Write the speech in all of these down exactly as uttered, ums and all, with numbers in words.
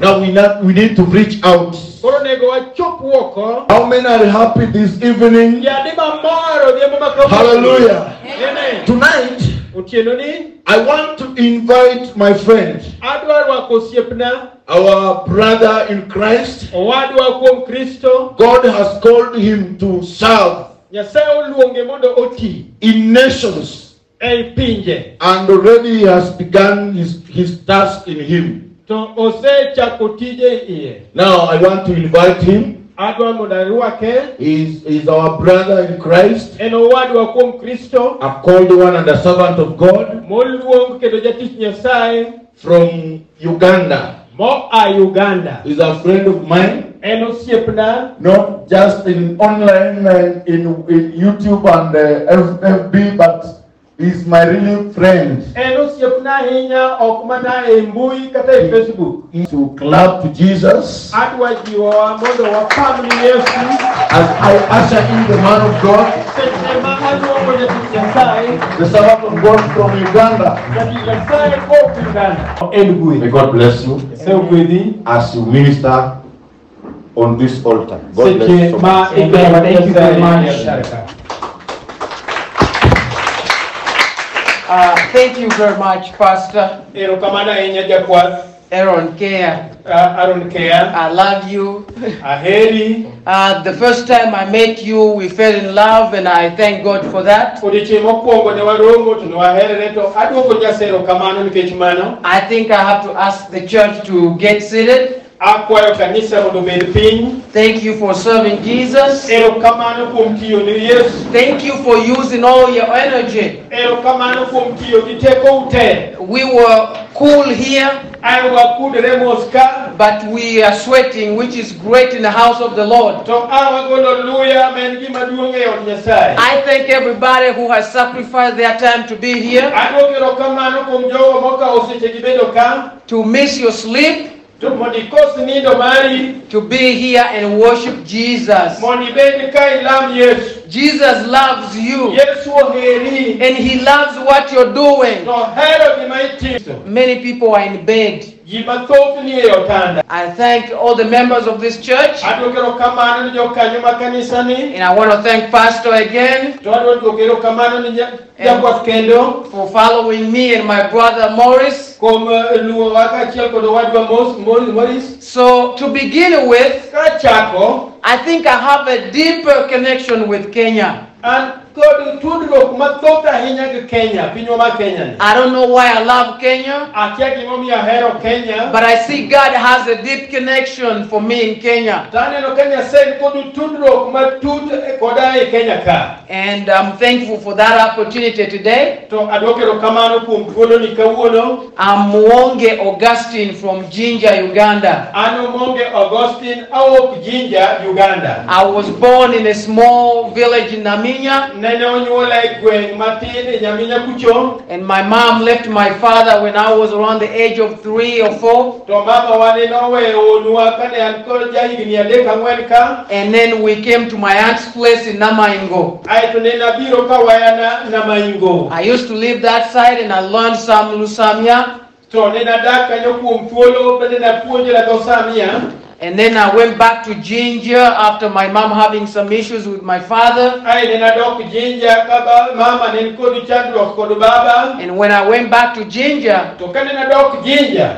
Now we, not, we need to reach out. How many are happy this evening? Hallelujah. Amen. Tonight, I want to invite my friend, our brother in Christ. God has called him to serve in nations. And already he has begun his, his task in him. Now I want to invite him. He is, he is our brother in Christ. I've called one and a servant of God from Uganda. Uganda is a friend of mine. Not just in online and in, in YouTube and uh, F B, but he's my real friend. To clap to Jesus. As I usher in the man of God, the servant of God from Uganda. May God bless you as you minister on this altar. God bless you so much. Thank you very much. Uh, thank you very much, Pastor. Aaron Kea. Uh, Aaron Kea. I love you. Uh, the first time I met you, we fell in love, and I thank God for that. I think I have to ask the church to get seated. Thank you for serving Jesus. Thank you for using all your energy. We were cool here, but we are sweating, which is great in the house of the Lord. I thank everybody who has sacrificed their time to be here. To miss your sleep. To be here and worship Jesus. Jesus loves you. And he loves what you're doing. Many people are in bed. I thank all the members of this church. And I want to thank Pastor again for following me and my brother Morris. So to begin with, I think I have a deeper connection with Kenya. I don't know why I love Kenya, but I see God has a deep connection for me in Kenya. And I'm thankful for that opportunity today. I'm Muwonge Augustine from Jinja, Uganda. I was born in a small village in Naminya. And my mom left my father when I was around the age of three or four. And then we came to my aunt's place in Namayingo. I used to live that side and I learned some Lusamiya. And then I went back to Jinja after my mom having some issues with my father. And when I went back to Jinja,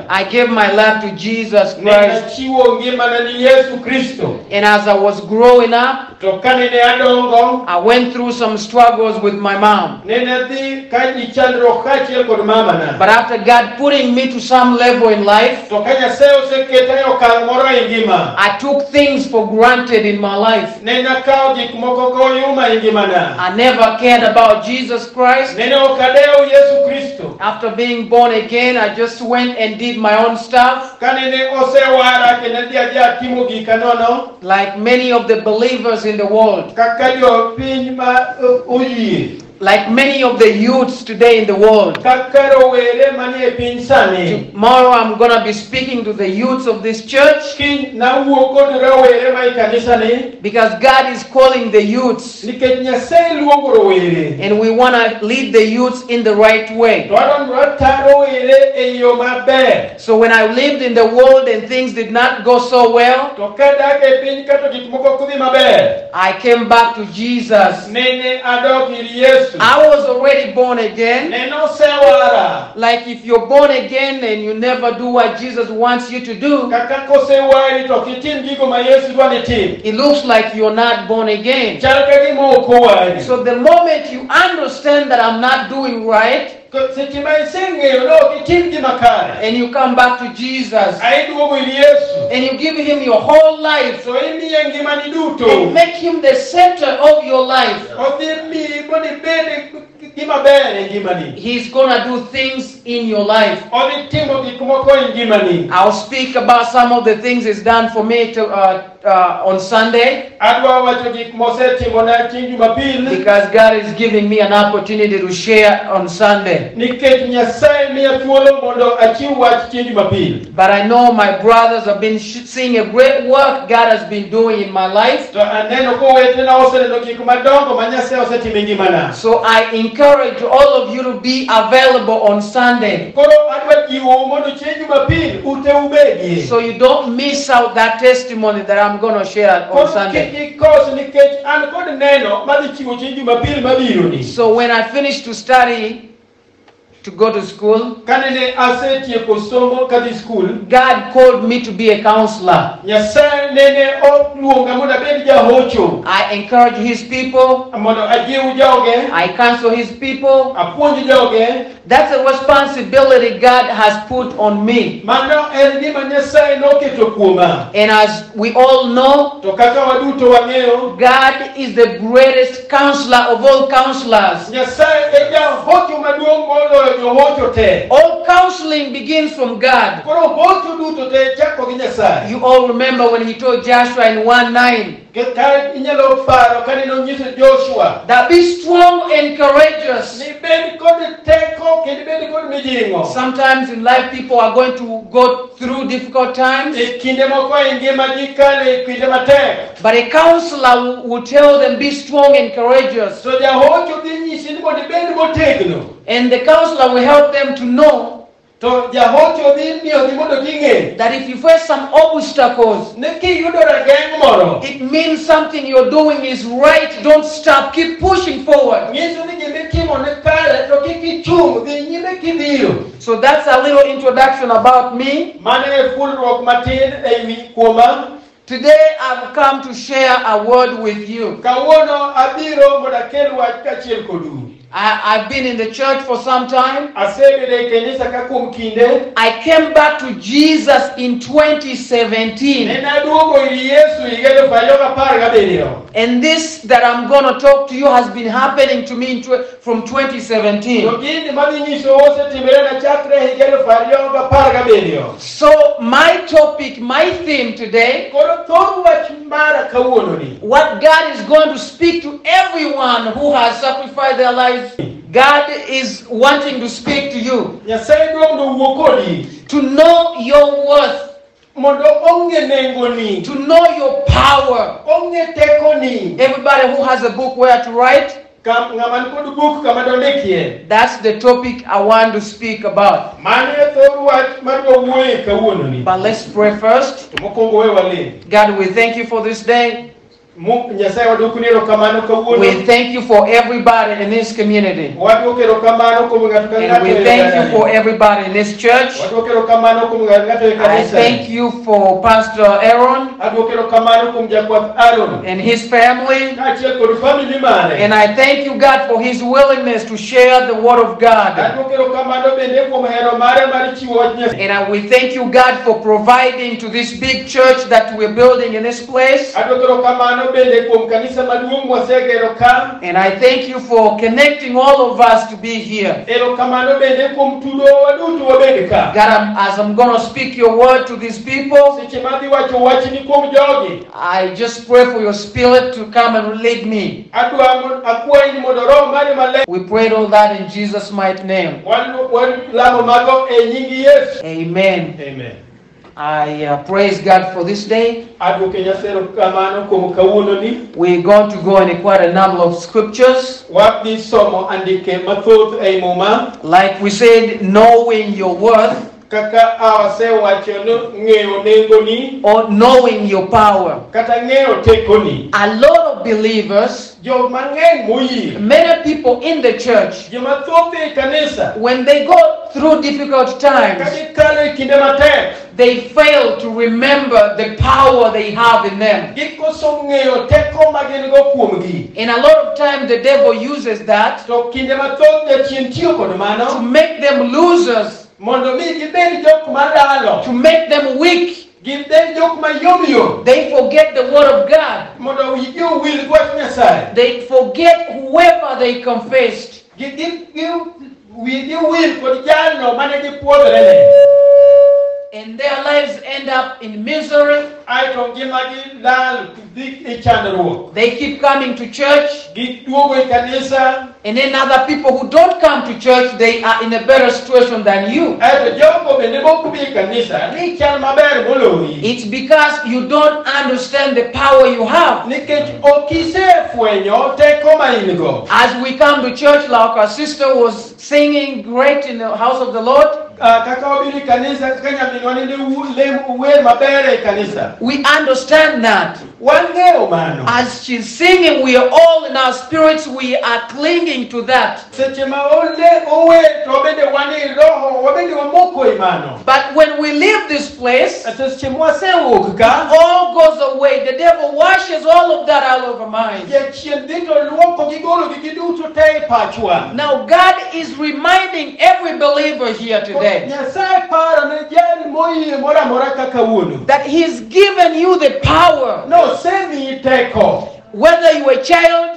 I gave my life to Jesus Christ. And as I was growing up, I went through some struggles with my mom. But after God putting me to some level in life, I took things for granted in my life. I never cared about Jesus Christ. After being born again, I just went and did my own stuff. Like many of the believers in the world. Like many of the youths today in the world. Tomorrow I'm going to be speaking to the youths of this church. Because God is calling the youths. And we want to lead the youths in the right way. So when I lived in the world and things did not go so well, I came back to Jesus. I was already born again. Like if you're born again and you never do what Jesus wants you to do, it looks like you're not born again. So the moment you understand that I'm not doing right, and you come back to Jesus and you give him your whole life and make him the center of your life, He's gonna do things in your life. I'll speak about some of the things He's done for me to, uh, uh, on Sunday, because God is giving me an opportunity to share on Sunday. But I know my brothers have been seeing a great work God has been doing in my life. So I encourage encourage all of you to be available on Sunday, so you don't miss out that testimony that I'm going to share on Sunday. So when I finish to study, to go to school, God called me to be a counselor. I encourage His people. I counsel His people. That's a responsibility God has put on me. And as we all know, God is the greatest counselor of all counselors. All counseling begins from God. You all remember when He told Joshua in one nine, that be strong and courageous. Sometimes in life people are going to go through difficult times, but a counselor will tell them be strong and courageous. And the counselor will help them to know that if you face some obstacles, it means something you're doing is right. Don't stop. Keep pushing forward. So that's a little introduction about me. My name is Fulrok Martin Ami Koman. Today I've come to share a word with you. I, I've been in the church for some time. I came back to Jesus in twenty seventeen. And this that I'm going to talk to you has been happening to me in from twenty seventeen. So my topic, my theme today, what God is going to speak to everyone who has sacrificed their lives. God is wanting to speak to you, to know your worth, to know your power. Everybody who has a book where to write, that's the topic I want to speak about. But let's pray first. God, we thank you for this day. We thank you for everybody in this community. And we thank you for everybody in this church. I thank you for Pastor Aaron and his family. And I thank you, God, for his willingness to share the word of God. And we thank you, God, for providing to this big church that we're building in this place. And I thank you for connecting all of us to be here. God, I'm, as I'm going to speak your word to these people, I just pray for your spirit to come and lead me. We prayed all that in Jesus' mighty name. Amen. Amen. I uh, praise God for this day. We're going to go and quite a number of scriptures. Like we said, knowing your worth or knowing your power. A lot of believers, many people in the church, when they go through difficult times, they fail to remember the power they have in them. And a lot of times the devil uses that to make them losers, to make them weak. They forget the word of God. They forget whoever they confessed. And their lives end up in misery. They keep coming to church, and then other people who don't come to church, they are in a better situation than you. It's because you don't understand the power you have. As we come to church, like our sister was singing, great in the house of the Lord, we understand that. As she's singing, we are all in our spirits, we are clinging to that. But when we leave this place, it all goes away. The devil washes all of that out of our minds. Now God is reminding every believer here today that He's given you the power. No, take off. Whether you were a child,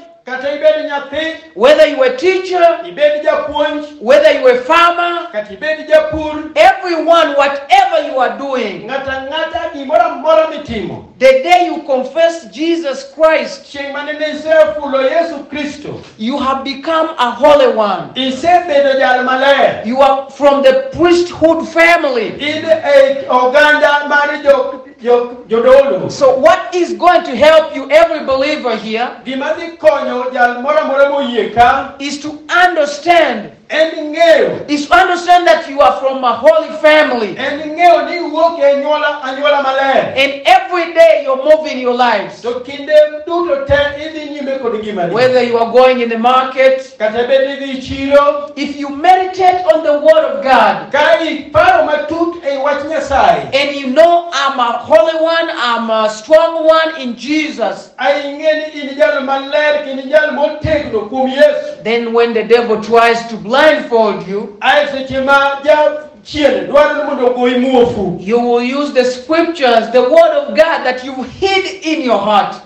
whether you were a teacher, whether you were a farmer, everyone, whatever you are doing, the day you confess Jesus Christ, you have become a holy one. You are from the priesthood family. So what is going to help you, every believer here, is to understand is to understand that you are from a holy family. And every day you're moving your lives. Whether you are going in the market, if you meditate on the word of God, and you know, I'm a holy one, I'm a strong one in Jesus, then when the devil tries to blind blindfold you, you will use the scriptures, the word of God that you hid in your heart.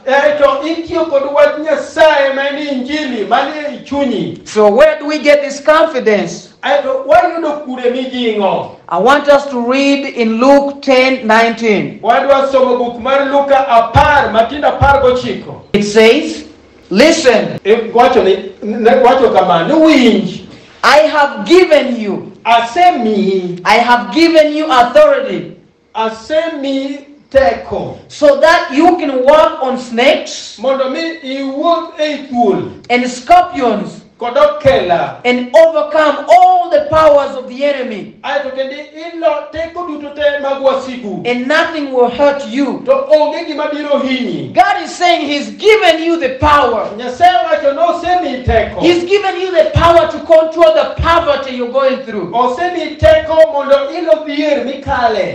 So where do we get this confidence? I want us to read in Luke ten nineteen. It says, listen, I have given you, I have given you authority, so that you can walk on snakes and scorpions and overcome all the powers of the enemy, and nothing will hurt you. God is saying He's given you the power. He's given you the power to control the poverty you're going through.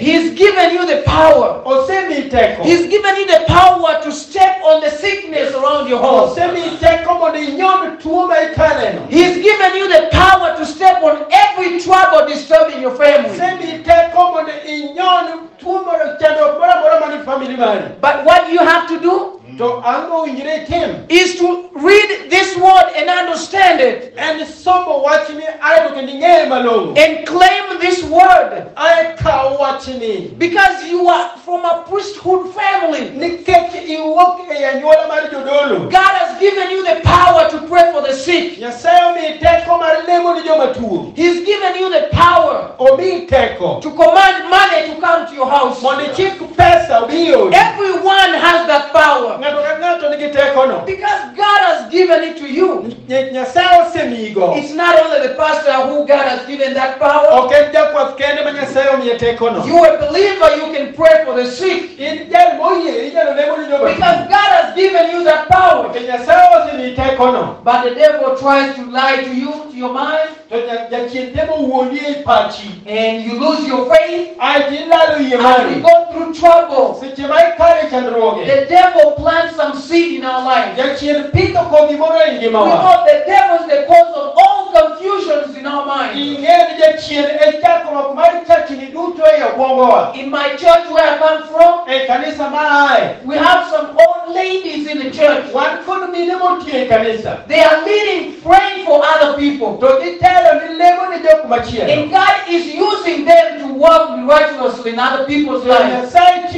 He's given you the power. He's given you the power to step on the sickness around your home. He's given you the power to step on every trouble disturbing your family. But what do you have to do? Mm. Is to read this word and understand it. And claim this word. Because you are from a priesthood family. God has given you the power to pray for the sick. He's given you the power to command money to come to your house. Everyone has that power because God has given it to you. It's not only the pastor who God has given that power. You are a believer, you can pray for the sick because God has given you that power. But the devil tries to lie to you, to your mind, and you lose your faith. And you go through trouble. The devil plants some seed in our life. We know the devil is the cause of all confusions in our mind. In my church where I come from, we have some old ladies in the church. They are leading, praying for other people. And God is using them to work miraculously in other people's lives. But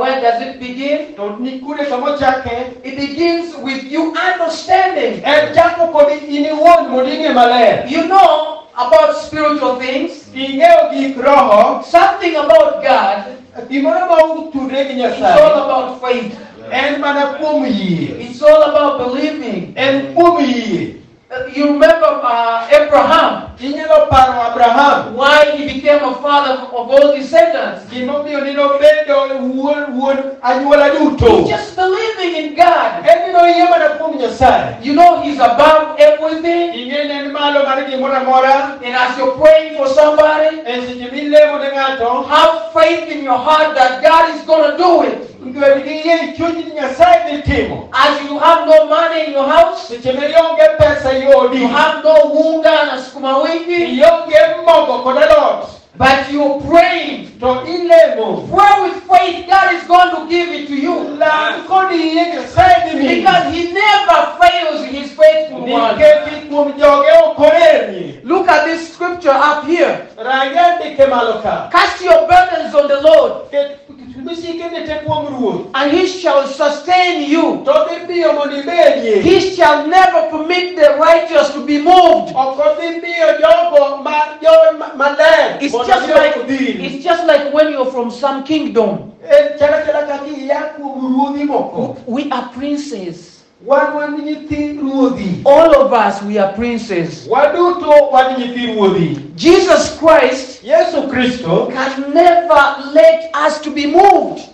where does it begin? It begins with you understanding. You know about spiritual things, something about God. It's all about faith. It's all about believing. You remember uh, Abraham, why he became a father of all descendants. He's just believing in God. You know he's above everything. And as you're praying for somebody, have faith in your heart that God is going to do it. As you have no money in your house, you have no wound and sukuma wiki, but you're praying. Pray with faith. God is going to give it to you. Because he never fails his faithful one. Look at this scripture up here. Cast your burdens on the Lord, and he shall sustain you. He shall never permit the righteous to be moved. It's just like, it's just like when you're from some kingdom. We are princes. All of us, we are princes. Jesus Christ can never let us to be moved,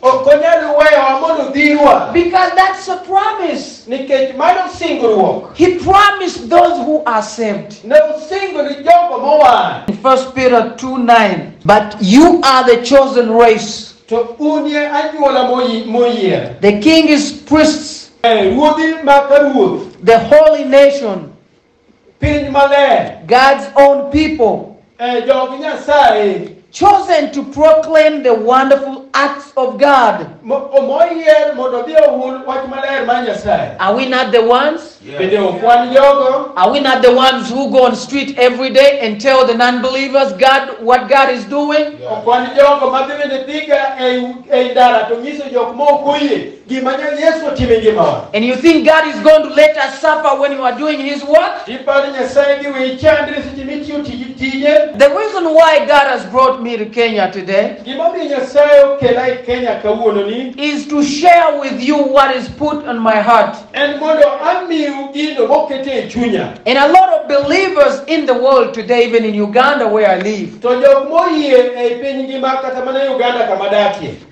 because that's a promise. He promised those who are saved. In First Peter two nine, but you are the chosen race, the king is priests, the holy nation, God's own people, chosen to proclaim the wonderful acts of God. Are we not the ones? Yeah. Are we not the ones who go on the street every day and tell the non-believers God what God is doing? Yeah. And you think God is going to let us suffer when you are doing his work? The reason why God has brought me to Kenya today is to share with you what is put on my heart. And a lot of believers in the world today, even in Uganda where I live,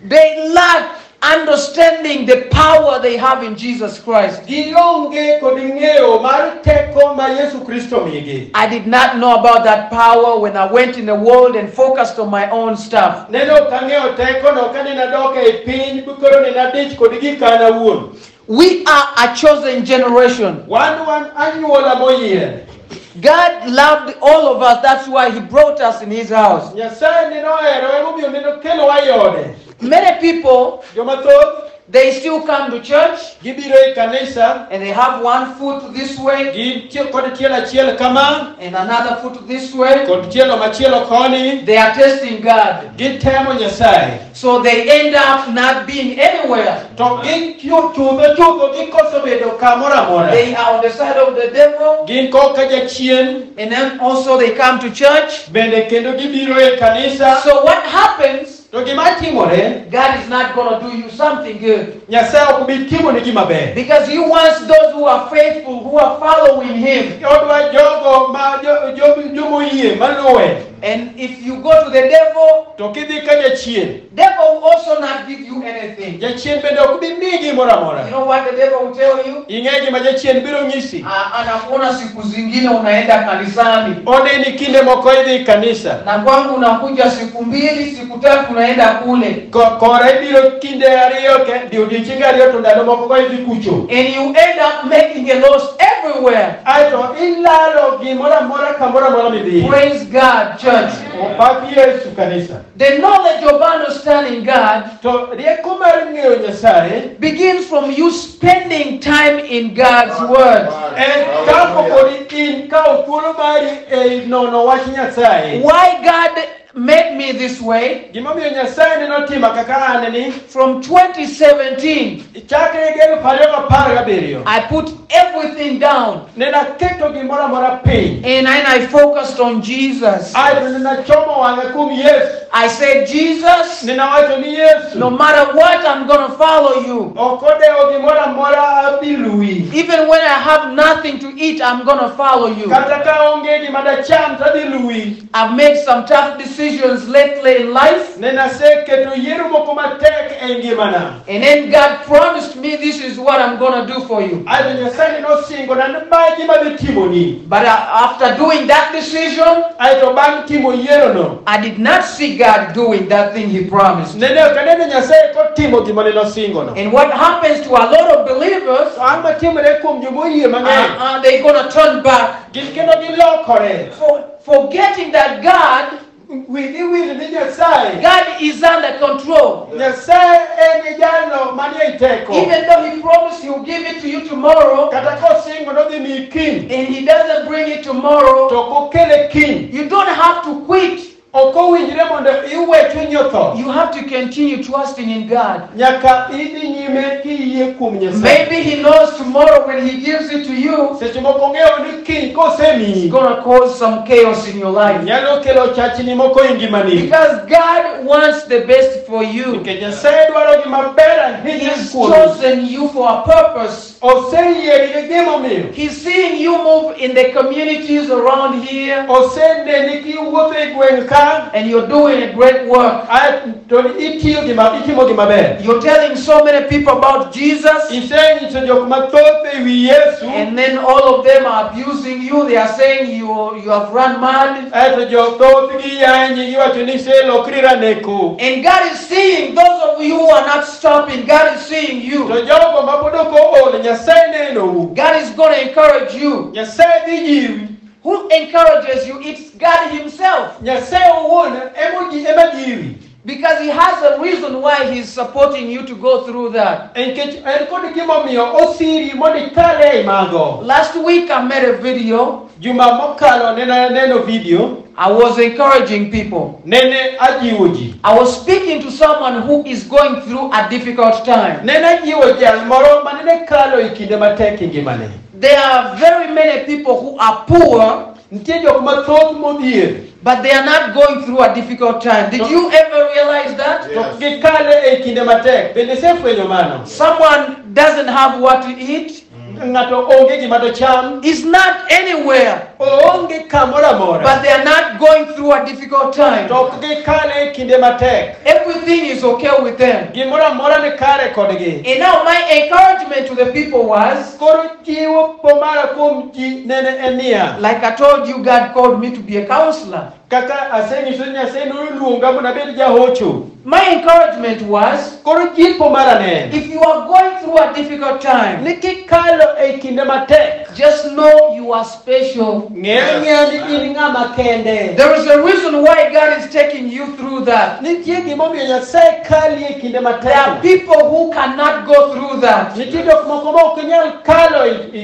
they lack understanding the power they have in Jesus Christ. I did not know about that power when I went in the world and focused on my own stuff. We are a chosen generation. God loved all of us. That's why he brought us in his house. Many people, they still come to church and they have one foot this way and another foot this way. They are testing God. So they end up not being anywhere. They are on the side of the devil. And then also they come to church. So what happens? God is not going to do you something good. Because He wants those who are faithful, who are following Him. And if you go to the devil, the devil will also not give you anything. You know what the devil will tell you? Anakuona siku zingine unaenda kanisani. Na kwangu unakuja siku mbili, siku tatu unaenda kule. And you end up making a loss everywhere. Praise God, church. The knowledge of understanding God begins from you spending time in God's Word. Why God made me this way? From twenty seventeen, I put everything down and I focused on Jesus. I said, Jesus, no matter what, I'm going to follow you. Even when I have nothing to eat, I'm going to follow you. I've made some tough decisions lately in life, and then God promised me, this is what I'm going to do for you. But after doing that decision, I did not see God doing that thing He promised. And what happens to a lot of believers, uh, they're going to turn back, for, forgetting that God God is under control. Even though He promised He will give it to you tomorrow, and He doesn't bring it tomorrow, you don't have to quit. You have to continue trusting in God. Maybe He knows tomorrow when He gives it to you, it's going to cause some chaos in your life. Because God wants the best for you. He has chosen you for a purpose. He's seeing you move in the communities around here, and you're doing a great work. You're telling so many people about Jesus, and then all of them are abusing you. They are saying you, you have run mad. And God is seeing those of you who are not stopping. God is seeing you. God is going to encourage you. Who encourages you? It's God Himself. Because He has a reason why He's supporting you to go through that. Last week I made a video. I was encouraging people. I was speaking to someone who is going through a difficult time. There are very many people who are poor, but they are not going through a difficult time. Did you ever realize that? Yes. Someone doesn't have what to eat. It's not anywhere, but they are not going through a difficult time. Everything is okay with them. And now my encouragement to the people was, like I told you, God called me to be a counselor. My encouragement was, if you are going through a difficult time, Just know you are special. Yes. There is a reason why God is taking you through that. There are people who cannot go through that.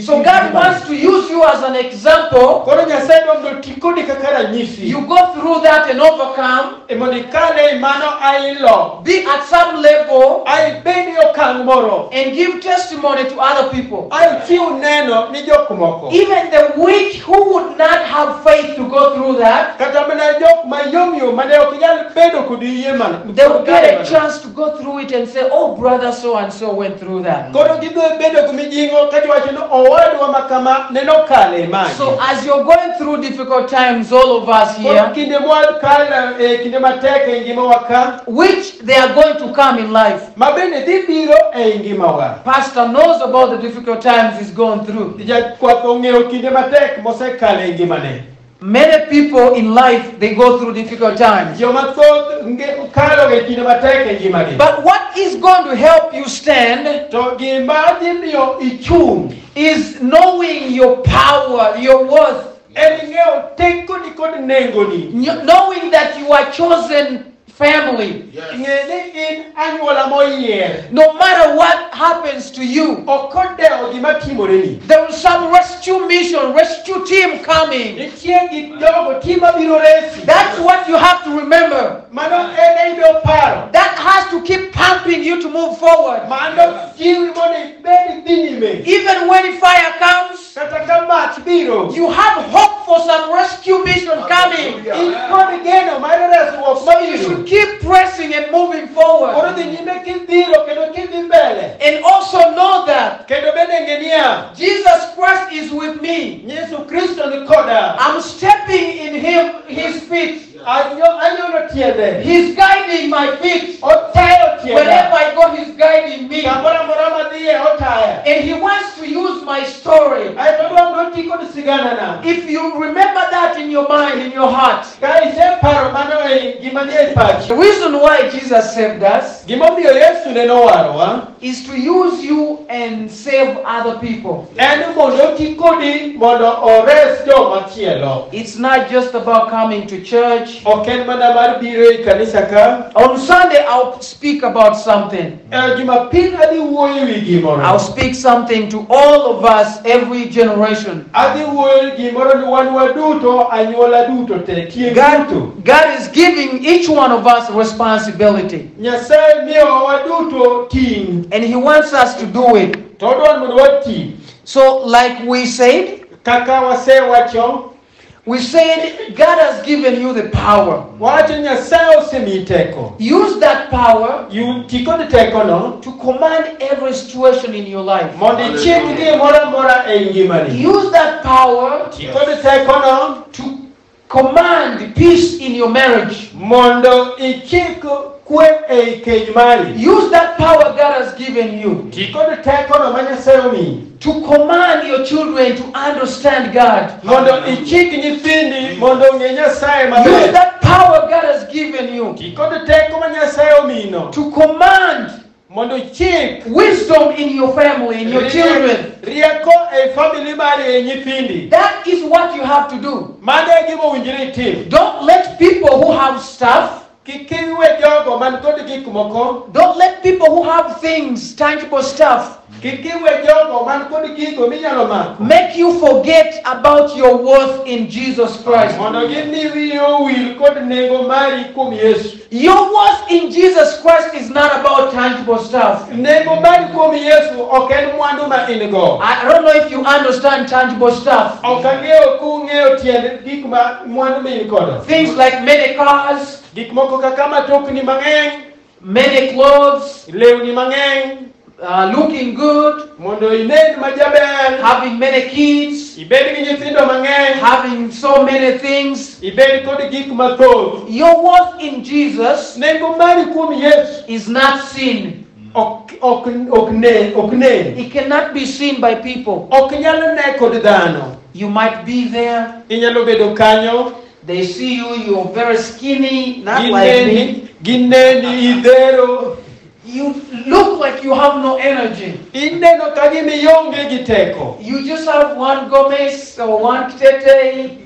So God wants to use you as an example. You go through that and overcome. Be at some level and give testimony to other people. Even the weak who would not have faith to go through that, they will get a chance to go through it and say, oh, brother so and so went through that. So as you're going through difficult times, all of us here, which they are going to come in life, pastor knows about the difficult times he's gone through. Many people in life, they go through difficult times. But what is going to help you stand is knowing your power, your worth. Knowing that you are chosen family. Yes. No matter what happens to you, there is some rescue mission, rescue team coming. That's what you have to remember. That has to keep pumping you to move forward. Even when fire comes, you have hope for some rescue mission coming. So you should keep pressing and moving forward. And also know that Jesus Christ is with me. I'm stepping in him, his feet. He's guiding my feet. Wherever I go, he's guiding me. And he wants to use my story. If you remember that in your mind, in your heart, the reason why Jesus saved us is to use you and save other people. It's not just about coming to church. On Sunday, I'll speak about something. I'll speak something to all of us, every generation. God, God is giving each one of us responsibility. And he wants us to do it. So, like we said, we said God has given you the power. Use that power to command every situation in your life. Use that power to command peace in your marriage. Use that power God has given you to command your children to understand God. Use that power God has given you to command wisdom in your family, in your children. That is what you have to do. Don't let people who have stuff, don't let people who have things, tangible stuff, make you forget about your worth in Jesus Christ. Your worth in Jesus Christ is not about tangible stuff. I don't know if you understand tangible stuff. Things like many cars, many clothes, Uh, looking good, having many kids, having so many things. Your worth in Jesus is not sin. It cannot be seen by people. You might be there. They see you, you're very skinny, not like me. You look like you have no energy. You just have one Gomez or one Kitete.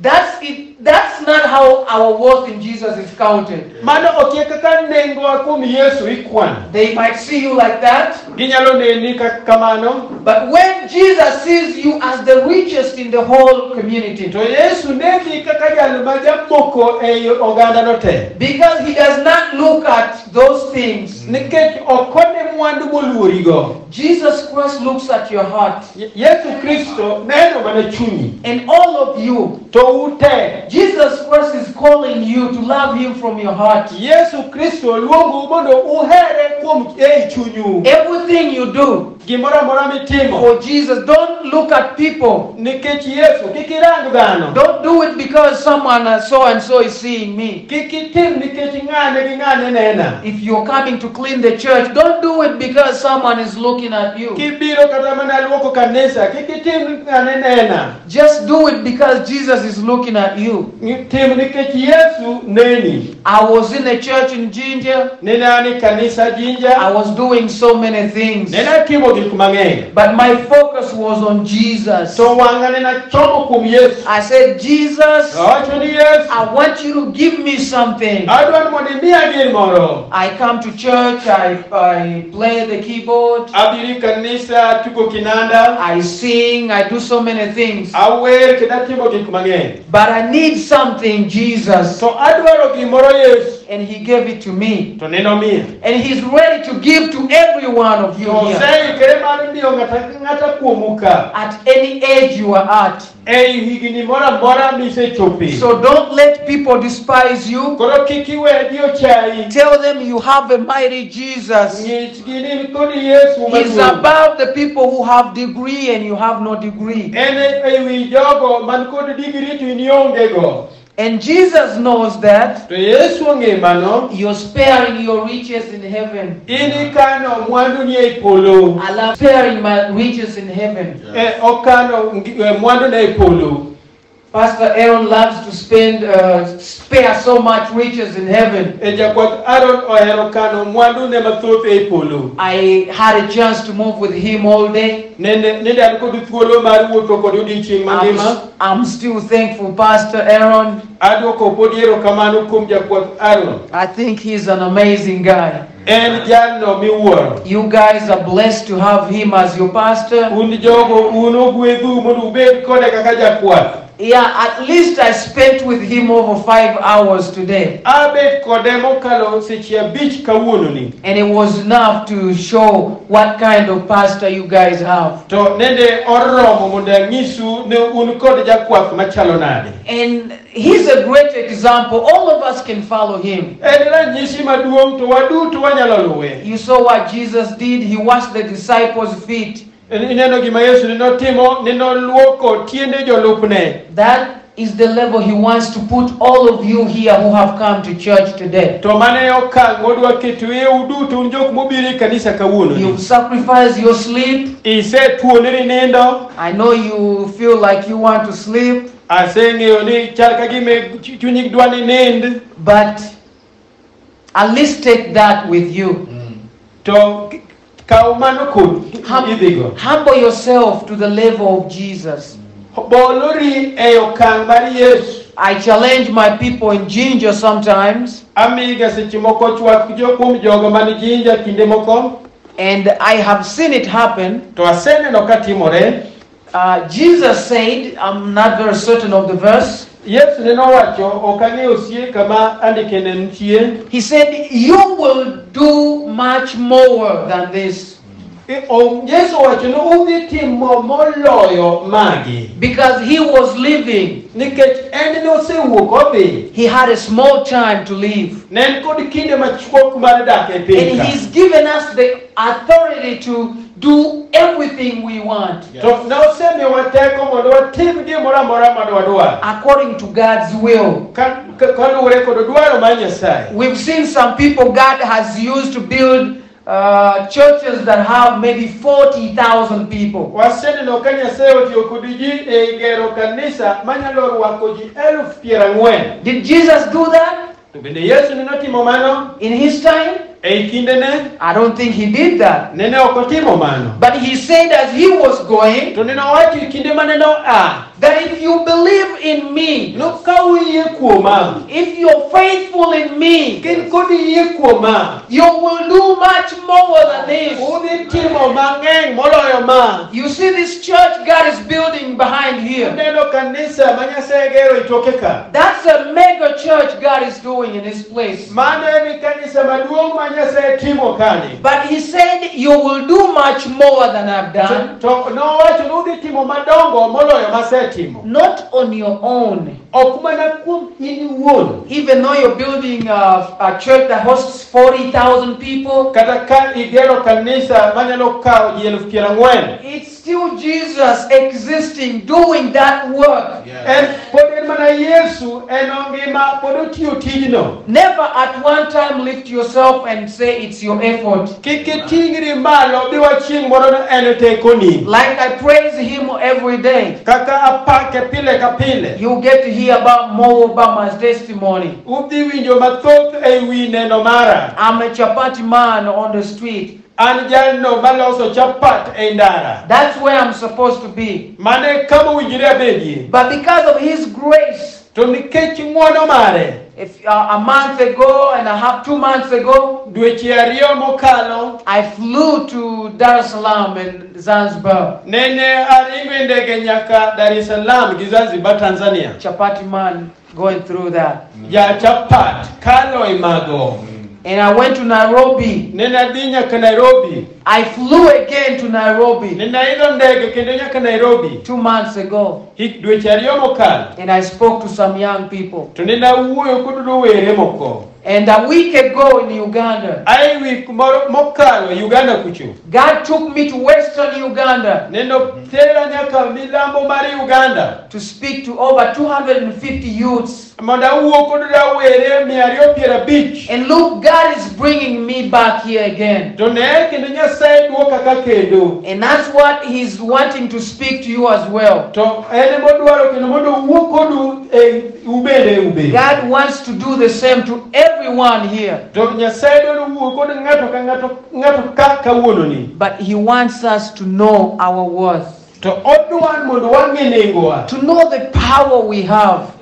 That's it. That's not how our worth in Jesus is counted. They might see you like that. But when Jesus sees you as the richest in the whole community, because he does not look at those things. Mm-hmm. Jesus Christ looks at your heart. And all of you, Jesus Christ is calling you to love him from your heart. Everything you do for Jesus, don't look at people. Don't do it because someone so and so is seeing me. If you're coming to clean the church, don't do it because someone is looking at you. Just do it because Jesus is looking at you. I was in a church in Jinja. I was doing so many things, but my focus was on Jesus. I said, Jesus, I want you to give me something. I come to church, I, I play the keyboard, I sing, I do so many things, but I need something, Jesus. And he gave it to me. And he's ready to give to every one of you here. At any age you are at. So don't let people despise you. Tell them you have a mighty Jesus. He's above the people who have degree and you have no degree. And Jesus knows that you're sparing your riches in heaven. I love sparing my riches in heaven. Yes. Pastor Aaron loves to spend, uh, spare so much riches in heaven. I had a chance to move with him all day. I'm, I'm still thankful, Pastor Aaron. I think he's an amazing guy. You guys are blessed to have him as your pastor. Yeah, at least I spent with him over five hours today. And it was enough to show what kind of pastor you guys have. And he's a great example. All of us can follow him. You saw what Jesus did. He washed the disciples' feet. That is the level he wants to put all of you here who have come to church today. You sacrifice your sleep. I know you feel like you want to sleep, but at least take that with you. Mm. Humble, humble yourself to the level of Jesus. I challenge my people in Jinja sometimes, and I have seen it happen. Uh, Jesus said, I'm not very certain of the verse. He said, you will do much more than this. Because he was living. He had a small time to live. And he's given us the authority to do everything we want. Yes. According to God's will. We've seen some people God has used to build uh, churches that have maybe forty thousand people. Did Jesus do that? in his time. I don't think he did that. But he said as he was going, that if you believe in me, if you're faithful in me, you will do much more than this. You see this church God is building behind here. That's a mega church God is doing in this place. But he said you will do much more than I've done. Not on your own. Even though you're building a, a church that hosts forty thousand people, it's still Jesus existing, doing that work. Yes. Never at one time lift yourself and say it's your effort. Like I praise him every day, you get to hear about more about my testimony. I'm a chapati man on the street. That's where I'm supposed to be. But because of his grace, if uh, a month ago and a half, two months ago, I flew to Dar es Salaam in Zanzibar. Chapati man going through that. Mm. And I went to Nairobi. I flew again to Nairobi two months ago. And I spoke to some young people. And a week ago in Uganda, God took me to Western Uganda to speak to over two hundred fifty youths. And look, God is bringing me back here again. And that's what he's wanting to speak to you as well. God wants to do the same to everyone here. But he wants us to know our worth. To know the power we have.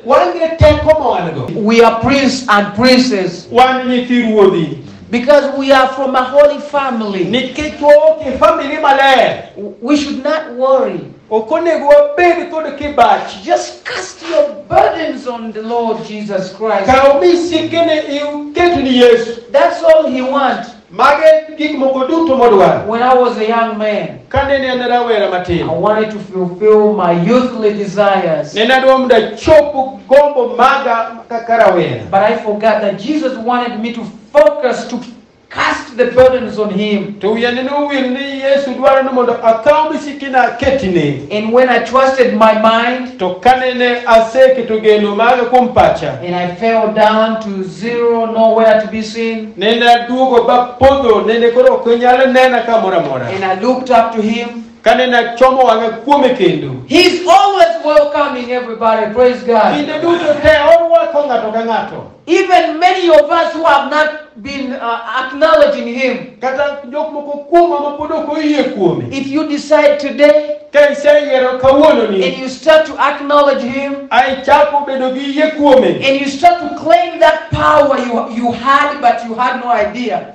We are prince and princess. Because we are from a holy family. We should not worry. Just cast your burdens on the Lord Jesus Christ. That's all he wants. When I was a young man, I wanted to fulfill my youthly desires. But I forgot that Jesus wanted me to focus, to cast the burdens on him. And when I trusted my mind, and I fell down to zero, nowhere to be seen, and I looked up to him. He's always welcoming everybody. Praise God. Even many of us who have not been uh, acknowledging him, if you decide today and you start to acknowledge him and you start to claim that power you, you had but you had no idea,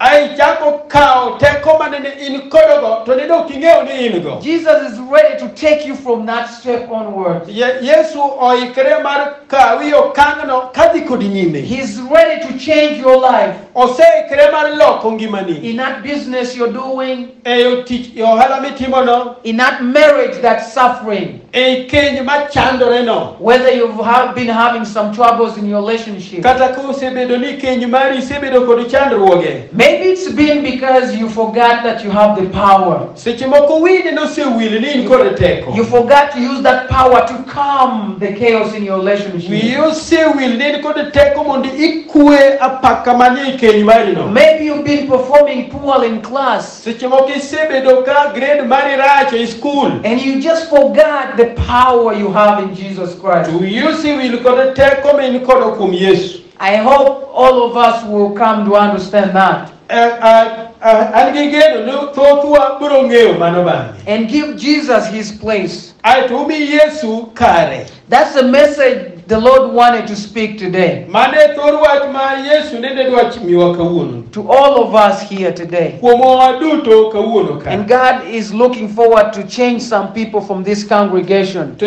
Jesus is ready to take you from that step onward. He's ready to change your life. In that business you're doing, in that marriage that's suffering, whether you've been having some troubles in your relationship, maybe it's been because you forgot that you have the power. You, you forgot to use that power to calm the chaos in your relationship. Maybe you've been performing poorly in class. And you just forgot the power you have in Jesus Christ. I hope all of us will come to understand that. And give Jesus his place. That's the message the Lord wanted to speak today. To all of us here today. And God is looking forward to change some people from this congregation.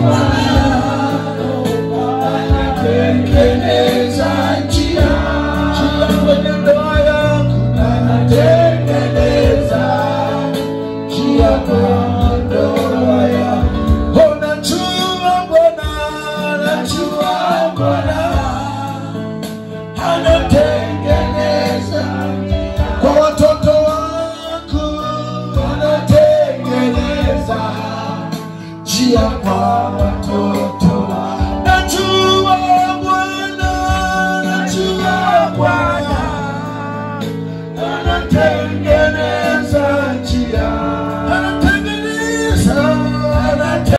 Oh,